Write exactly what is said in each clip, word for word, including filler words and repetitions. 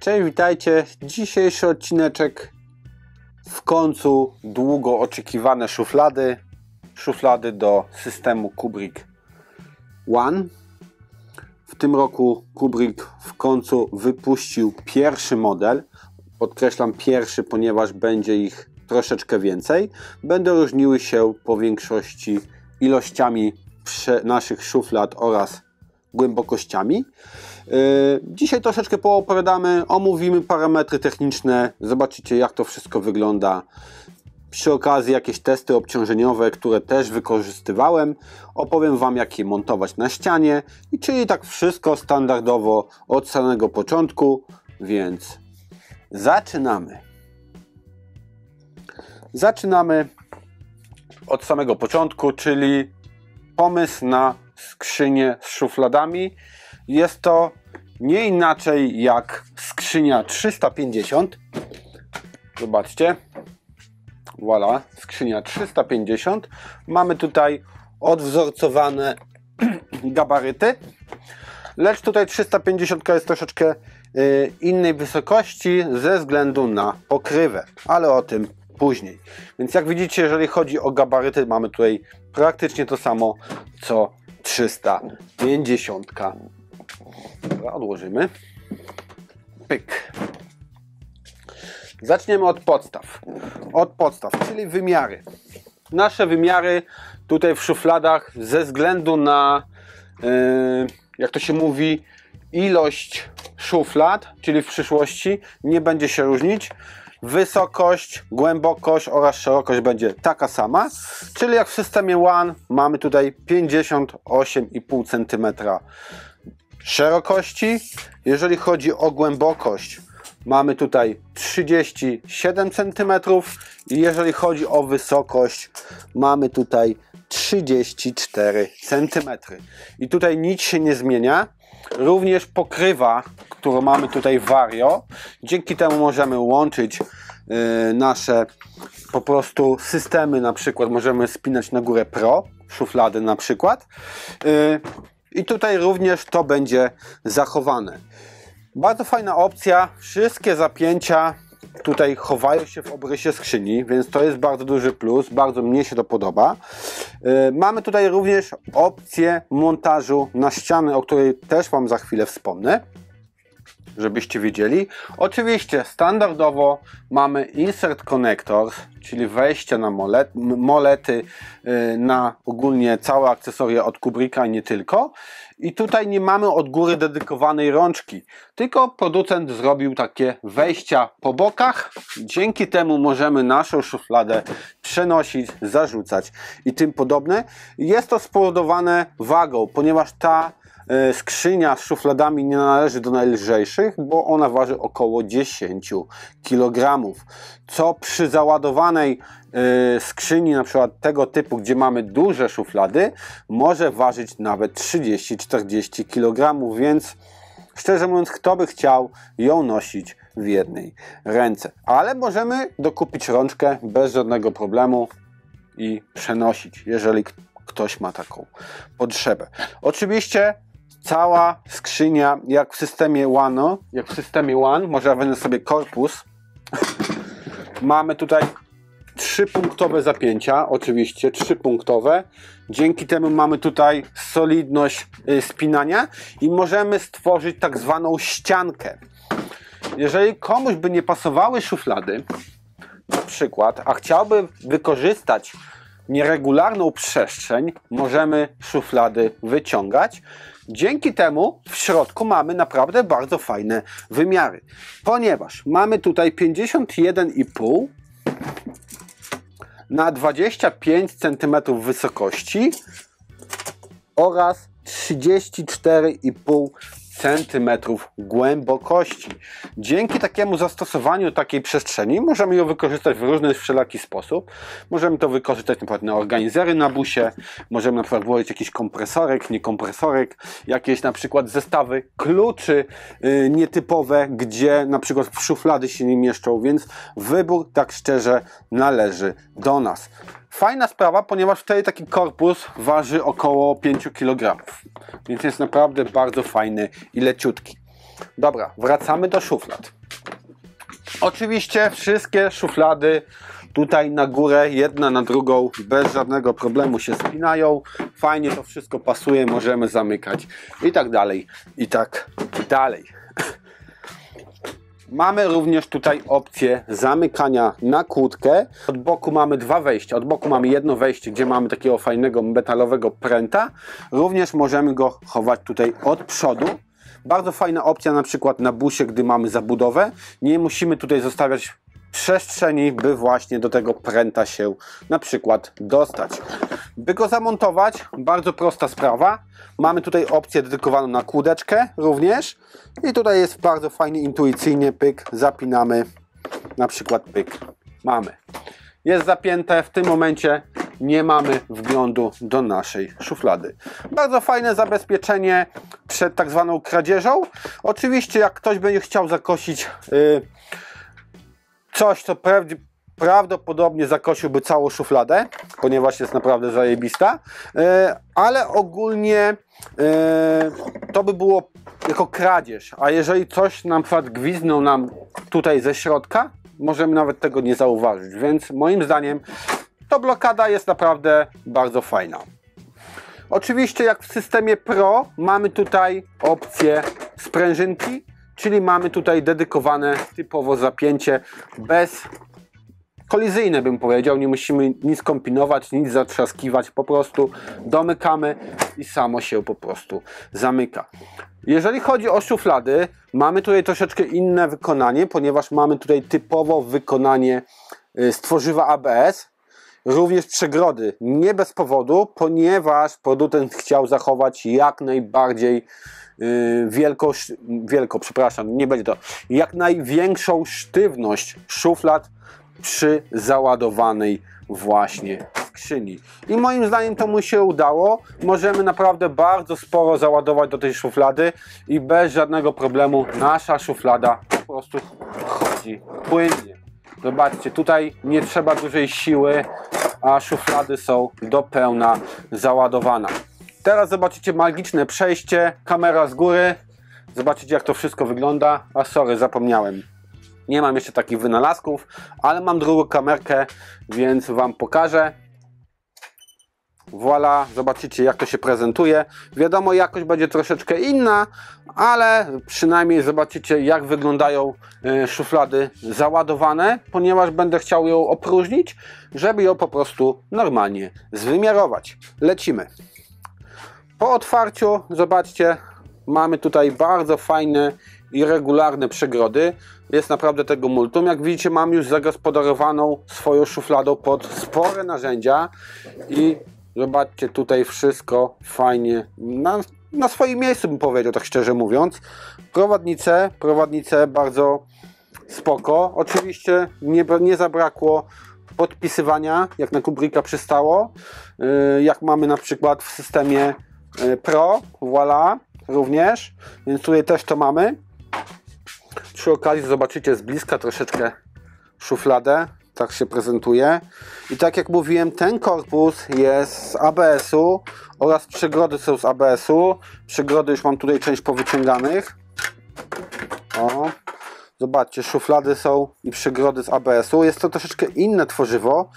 Cześć, witajcie. Dzisiejszy odcineczek, w końcu długo oczekiwane szuflady, szuflady do systemu Kubrick One. W tym roku Kubrick w końcu wypuścił pierwszy model, podkreślam pierwszy, ponieważ będzie ich troszeczkę więcej. Będą różniły się po większości ilościami naszych szuflad oraz głębokościami. Yy, dzisiaj troszeczkę poopowiadamy, omówimy parametry techniczne, zobaczycie jak to wszystko wygląda. Przy okazji jakieś testy obciążeniowe, które też wykorzystywałem. Opowiem Wam, jak je montować na ścianie. I czyli tak wszystko standardowo od samego początku, więc zaczynamy. Zaczynamy od samego początku, czyli pomysł na skrzynię z szufladami. Jest to nie inaczej jak skrzynia trzysta pięćdziesiąt. Zobaczcie. Voilà, skrzynia trzysta pięćdziesiąt. Mamy tutaj odwzorcowane gabaryty. Lecz tutaj trzysta pięćdziesiąt jest troszeczkę y, innej wysokości ze względu na pokrywę, ale o tym później. Więc jak widzicie, jeżeli chodzi o gabaryty, mamy tutaj praktycznie to samo co trzysta pięćdziesiąt. Dobra, odłożymy. Pyk. Zaczniemy od podstaw. Od podstaw, czyli wymiary. Nasze wymiary tutaj w szufladach ze względu na, yy, jak to się mówi, ilość szuflad, czyli w przyszłości nie będzie się różnić. Wysokość, głębokość oraz szerokość będzie taka sama. Czyli jak w systemie One mamy tutaj pięćdziesiąt osiem i pół centymetra szerokości. Jeżeli chodzi o głębokość, mamy tutaj trzydzieści siedem centymetrów i jeżeli chodzi o wysokość, mamy tutaj trzydzieści cztery centymetry. I tutaj nic się nie zmienia. Również pokrywa, którą mamy tutaj Vario. Dzięki temu możemy łączyć yy, nasze po prostu systemy, na przykład możemy spinać na górę Pro, szuflady na przykład. Yy, I tutaj również to będzie zachowane. Bardzo fajna opcja, wszystkie zapięcia tutaj chowają się w obrysie skrzyni, więc to jest bardzo duży plus, bardzo mnie się to podoba. Yy, mamy tutaj również opcję montażu na ścianę, o której też Wam za chwilę wspomnę, żebyście wiedzieli. Oczywiście standardowo mamy insert connectors, czyli wejście na molet, molety, yy, na ogólnie całe akcesoria od Kubricka i nie tylko. I tutaj nie mamy od góry dedykowanej rączki, tylko producent zrobił takie wejścia po bokach. Dzięki temu możemy naszą szufladę przenosić, zarzucać i tym podobne. Jest to spowodowane wagą, ponieważ ta y, skrzynia z szufladami nie należy do najlżejszych, bo ona waży około dziesięć kilogramów, co przy załadowanej skrzyni na przykład tego typu, gdzie mamy duże szuflady, może ważyć nawet trzydzieści czterdzieści kilogramów, więc szczerze mówiąc, kto by chciał ją nosić w jednej ręce, ale możemy dokupić rączkę bez żadnego problemu i przenosić, jeżeli ktoś ma taką potrzebę. Oczywiście cała skrzynia, jak w systemie One, jak w systemie One, może ja wezmę sobie korpus, mamy tutaj trzypunktowe zapięcia, oczywiście trzypunktowe. Dzięki temu mamy tutaj solidność spinania i możemy stworzyć tak zwaną ściankę. Jeżeli komuś by nie pasowały szuflady, na przykład, a chciałby wykorzystać nieregularną przestrzeń, możemy szuflady wyciągać. Dzięki temu w środku mamy naprawdę bardzo fajne wymiary, ponieważ mamy tutaj pięćdziesiąt jeden i pół na dwadzieścia pięć centymetrów wysokości oraz trzydzieści cztery i pół centymetra głębokości. Dzięki takiemu zastosowaniu takiej przestrzeni możemy ją wykorzystać w różny wszelaki sposób. Możemy to wykorzystać na przykład na organizery na busie, możemy na przykład włożyć jakiś kompresorek, nie kompresorek, jakieś na przykład zestawy kluczy yy, nietypowe, gdzie na przykład szuflady się nie mieszczą, więc wybór tak szczerze należy do nas. Fajna sprawa, ponieważ tutaj taki korpus waży około pięć kilogramów, więc jest naprawdę bardzo fajny i leciutki. Dobra, wracamy do szuflad. Oczywiście wszystkie szuflady tutaj na górę, jedna na drugą, bez żadnego problemu się spinają. Fajnie to wszystko pasuje, możemy zamykać i tak dalej, i tak dalej. Mamy również tutaj opcję zamykania na kłódkę. Od boku mamy dwa wejścia. Od boku mamy jedno wejście, gdzie mamy takiego fajnego metalowego pręta. Również możemy go chować tutaj od przodu. Bardzo fajna opcja na przykład na busie, gdy mamy zabudowę. Nie musimy tutaj zostawiać przestrzeni, by właśnie do tego pręta się na przykład dostać. By go zamontować, bardzo prosta sprawa. Mamy tutaj opcję dedykowaną na kółeczkę również i tutaj jest bardzo fajnie, intuicyjnie, pyk, zapinamy, na przykład pyk, mamy. Jest zapięte, w tym momencie nie mamy wglądu do naszej szuflady. Bardzo fajne zabezpieczenie przed tak zwaną kradzieżą. Oczywiście jak ktoś będzie chciał zakosić yy, coś, co prawdopodobnie zakosiłby całą szufladę, ponieważ jest naprawdę zajebista, ale ogólnie to by było jako kradzież, a jeżeli coś na przykład gwizdnął nam tutaj ze środka, możemy nawet tego nie zauważyć, więc moim zdaniem to blokada jest naprawdę bardzo fajna. Oczywiście jak w systemie Pro mamy tutaj opcję sprężynki, czyli mamy tutaj dedykowane typowo zapięcie bezkolizyjne, bym powiedział. Nie musimy nic kombinować, nic zatrzaskiwać. Po prostu domykamy i samo się po prostu zamyka. Jeżeli chodzi o szuflady, mamy tutaj troszeczkę inne wykonanie, ponieważ mamy tutaj typowo wykonanie z tworzywa A B S. Również przegrody. Nie bez powodu, ponieważ producent chciał zachować jak najbardziej wielką, wielką, przepraszam, nie będzie to, jak największą sztywność szuflad przy załadowanej właśnie skrzyni. I moim zdaniem to mu się udało. Możemy naprawdę bardzo sporo załadować do tej szuflady i bez żadnego problemu nasza szuflada po prostu chodzi płynnie. Zobaczcie, tutaj nie trzeba dużej siły, a szuflady są do pełna załadowane. Teraz zobaczycie magiczne przejście, kamera z góry, zobaczycie jak to wszystko wygląda. A sorry, zapomniałem, nie mam jeszcze takich wynalazków, ale mam drugą kamerkę, więc wam pokażę. Voilà, zobaczycie jak to się prezentuje. Wiadomo, jakość będzie troszeczkę inna, ale przynajmniej zobaczycie jak wyglądają szuflady załadowane, ponieważ będę chciał ją opróżnić, żeby ją po prostu normalnie zwymiarować. Lecimy. Po otwarciu, zobaczcie, mamy tutaj bardzo fajne i regularne przegrody. Jest naprawdę tego multum. Jak widzicie, mam już zagospodarowaną swoją szufladą pod spore narzędzia i zobaczcie, tutaj wszystko fajnie na, na swoim miejscu, bym powiedział, tak szczerze mówiąc. Prowadnice, prowadnice bardzo spoko. Oczywiście nie, nie zabrakło podpisywania, jak na Kubricka przystało. Yy, jak mamy na przykład w systemie Pro, voilà, również, więc tutaj też to mamy. Przy okazji zobaczycie z bliska troszeczkę szufladę, tak się prezentuje. I tak jak mówiłem, ten korpus jest z A B S-u oraz przegrody są z A B S-u. Przegrody już mam tutaj część powyciąganych. O, zobaczcie, szuflady są i przegrody z A B S-u. Jest to troszeczkę inne tworzywo,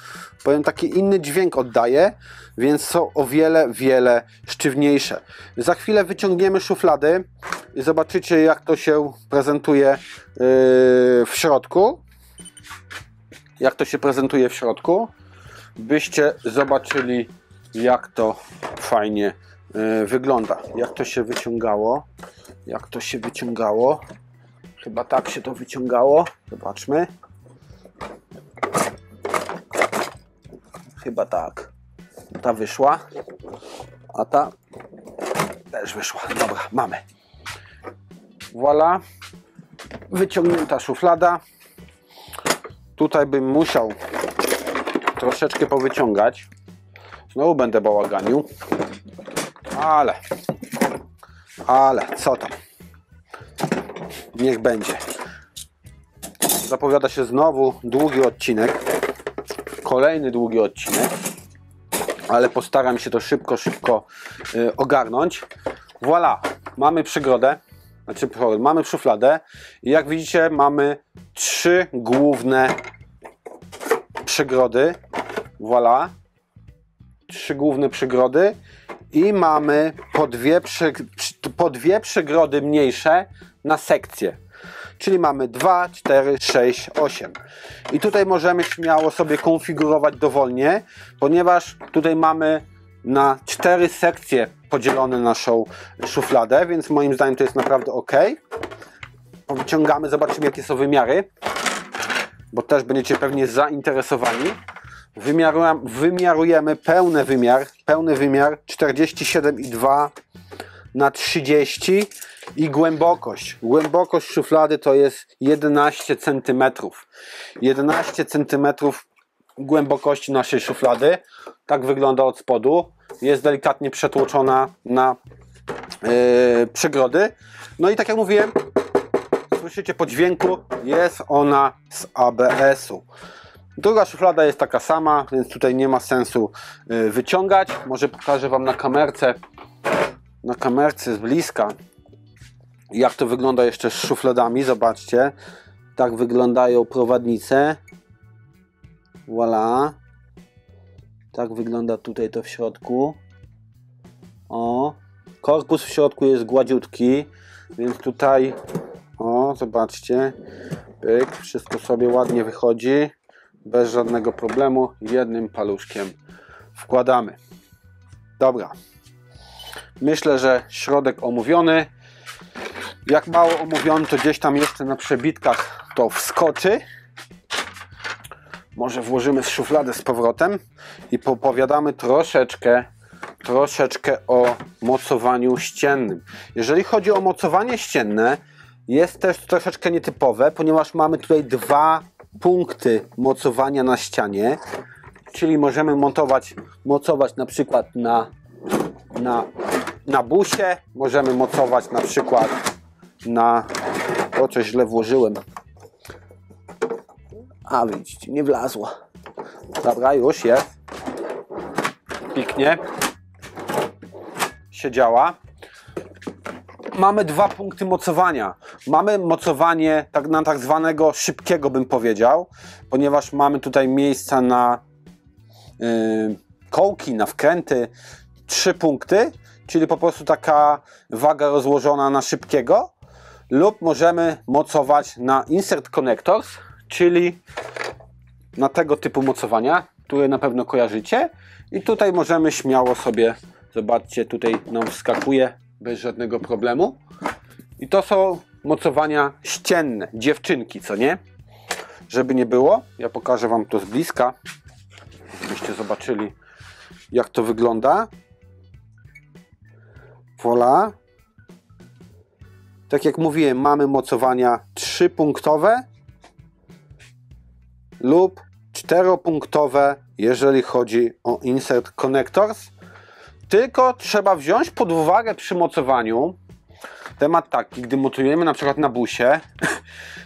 powiem, taki inny dźwięk oddaje, więc są o wiele, wiele sztywniejsze. Za chwilę wyciągniemy szuflady i zobaczycie jak to się prezentuje yy, w środku. Jak to się prezentuje w środku, byście zobaczyli jak to fajnie yy, wygląda. Jak to się wyciągało, jak to się wyciągało. Chyba tak się to wyciągało. Zobaczmy. Chyba tak. Ta wyszła. A ta też wyszła. Dobra, mamy. Voilà. Wyciągnięta szuflada. Tutaj bym musiał troszeczkę powyciągać. Znowu będę bałaganił. Ale. Ale co tam? Niech będzie. Zapowiada się znowu długi odcinek. Kolejny długi odcinek. Ale postaram się to szybko, szybko yy, ogarnąć. Voilà. Mamy przegrodę. znaczy mamy szufladę i jak widzicie mamy trzy główne przygrody, voilà, trzy główne przygrody i mamy po dwie, przy, po dwie przygrody mniejsze na sekcję, czyli mamy dwa, cztery, sześć, osiem i tutaj możemy śmiało sobie konfigurować dowolnie, ponieważ tutaj mamy na cztery sekcje podzielone naszą szufladę, więc moim zdaniem to jest naprawdę ok. Wyciągamy, zobaczymy jakie są wymiary, bo też będziecie pewnie zainteresowani. Wymiaruj, wymiarujemy pełny wymiar, pełny wymiar czterdzieści siedem i dwa na trzydzieści i głębokość. Głębokość szuflady to jest jedenaście centymetrów. jedenaście centymetrów głębokości naszej szuflady. Tak wygląda od spodu. Jest delikatnie przetłoczona na yy, przegrody. No i tak jak mówiłem, słyszycie po dźwięku, jest ona z A B S-u. Druga szuflada jest taka sama, więc tutaj nie ma sensu yy, wyciągać. Może pokażę wam na kamerce, na kamerce z bliska, jak to wygląda jeszcze z szufladami. Zobaczcie, tak wyglądają prowadnice. Voilà. Tak wygląda tutaj to w środku. O, korpus w środku jest gładziutki, więc tutaj, o, zobaczcie, pyk, wszystko sobie ładnie wychodzi, bez żadnego problemu, jednym paluszkiem wkładamy. Dobra, myślę, że środek omówiony. Jak mało omówiony, to gdzieś tam jeszcze na przebitkach to wskoczy. Może włożymy szufladę z powrotem i popowiadamy troszeczkę, troszeczkę o mocowaniu ściennym. Jeżeli chodzi o mocowanie ścienne, jest też troszeczkę nietypowe, ponieważ mamy tutaj dwa punkty mocowania na ścianie, czyli możemy montować, mocować na przykład na, na, na busie, możemy mocować na przykład na... O, coś źle włożyłem. A widzicie, nie wlazła. Dobra, już jest. Pięknie się działa. Mamy dwa punkty mocowania. Mamy mocowanie tak, na tak zwanego szybkiego, bym powiedział, ponieważ mamy tutaj miejsca na yy, kołki, na wkręty. Trzy punkty, czyli po prostu taka waga rozłożona na szybkiego. Lub możemy mocować na insert connectors, czyli na tego typu mocowania, które na pewno kojarzycie. I tutaj możemy śmiało sobie, zobaczcie, tutaj nam wskakuje bez żadnego problemu. I to są mocowania ścienne, dziewczynki, co nie? Żeby nie było, ja pokażę wam to z bliska, żebyście zobaczyli jak to wygląda. Voilà. Tak jak mówiłem, mamy mocowania trzypunktowe lub czteropunktowe, jeżeli chodzi o insert connectors. Tylko trzeba wziąć pod uwagę przy mocowaniu temat taki, gdy mocujemy na przykład na busie,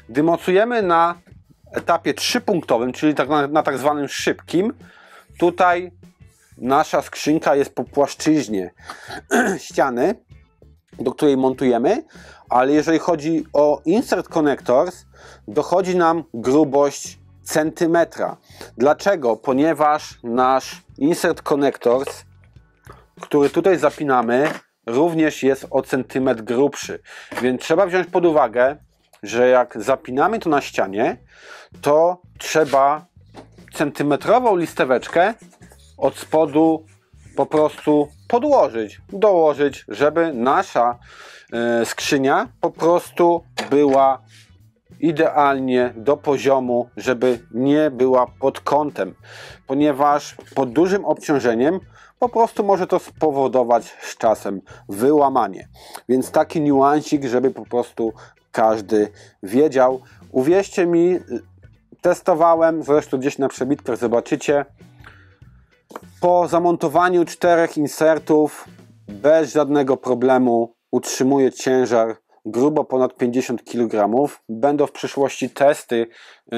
gdy mocujemy na etapie trzypunktowym, czyli tak na, na tak zwanym szybkim, tutaj nasza skrzynka jest po płaszczyźnie ściany, do której montujemy, ale jeżeli chodzi o insert connectors, dochodzi nam grubość centymetra. Dlaczego? Ponieważ nasz insert connectors, który tutaj zapinamy, również jest o centymetr grubszy, więc trzeba wziąć pod uwagę, że jak zapinamy to na ścianie, to trzeba centymetrową listeweczkę od spodu po prostu podłożyć, dołożyć, żeby nasza yy, skrzynia po prostu była idealnie do poziomu, żeby nie była pod kątem, ponieważ pod dużym obciążeniem po prostu może to spowodować z czasem wyłamanie. Więc taki niuansik, żeby po prostu każdy wiedział. Uwierzcie mi, testowałem, zresztą gdzieś na przebitkach zobaczycie, po zamontowaniu czterech insertów bez żadnego problemu utrzymuje ciężar grubo ponad pięćdziesiąt kilogramów. Będą w przyszłości testy yy,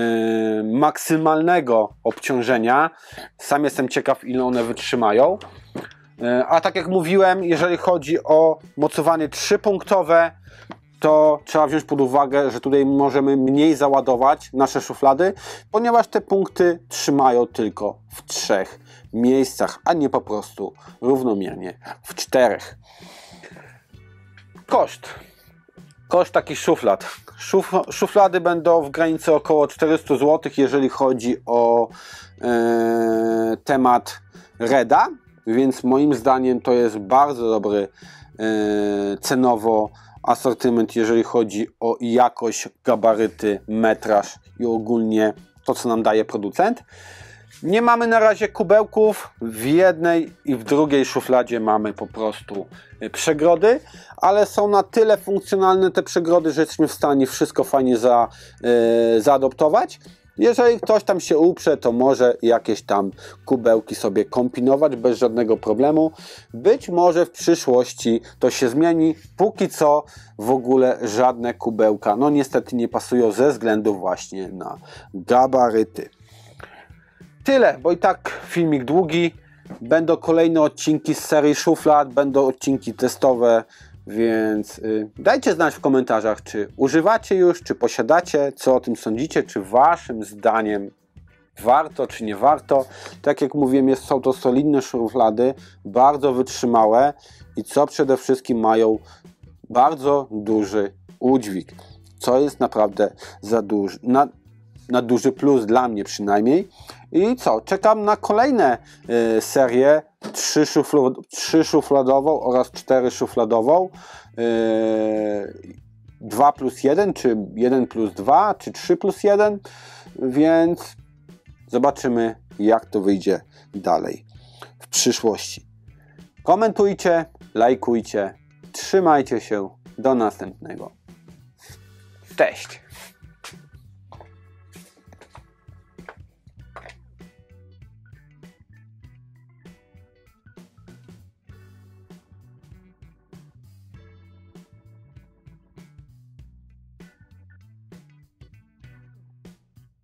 maksymalnego obciążenia. Sam jestem ciekaw, ile one wytrzymają. Yy, a tak jak mówiłem, jeżeli chodzi o mocowanie trzypunktowe, to trzeba wziąć pod uwagę, że tutaj możemy mniej załadować nasze szuflady, ponieważ te punkty trzymają tylko w trzech miejscach, a nie po prostu równomiernie w czterech. Koszt. Koszt takich szuflad. Szuf szuflady będą w granicy około czterystu złotych, jeżeli chodzi o e, temat Reda, więc moim zdaniem to jest bardzo dobry e, cenowo asortyment, jeżeli chodzi o jakość, gabaryty, metraż i ogólnie to, co nam daje producent. Nie mamy na razie kubełków, w jednej i w drugiej szufladzie mamy po prostu przegrody, ale są na tyle funkcjonalne te przegrody, że jesteśmy w stanie wszystko fajnie za, yy, zaadoptować. Jeżeli ktoś tam się uprze, to może jakieś tam kubełki sobie kombinować bez żadnego problemu. Być może w przyszłości to się zmieni. Póki co w ogóle żadne kubełka, no niestety nie pasują ze względu właśnie na gabaryty. Tyle, bo i tak filmik długi. Będą kolejne odcinki z serii szuflad, będą odcinki testowe, więc yy, dajcie znać w komentarzach, czy używacie już, czy posiadacie, co o tym sądzicie, czy waszym zdaniem warto, czy nie warto. Tak jak mówiłem, jest, są to solidne szuflady, bardzo wytrzymałe i co przede wszystkim mają bardzo duży udźwig, co jest naprawdę za duży, na, na duży plus dla mnie przynajmniej. I co? Czekam na kolejne y, serie trzy szufladową oraz cztery szufladową, y, dwa plus jeden, czy jeden plus dwa, czy trzy plus jeden, więc zobaczymy, jak to wyjdzie dalej w przyszłości. Komentujcie, lajkujcie, trzymajcie się, do następnego. Cześć!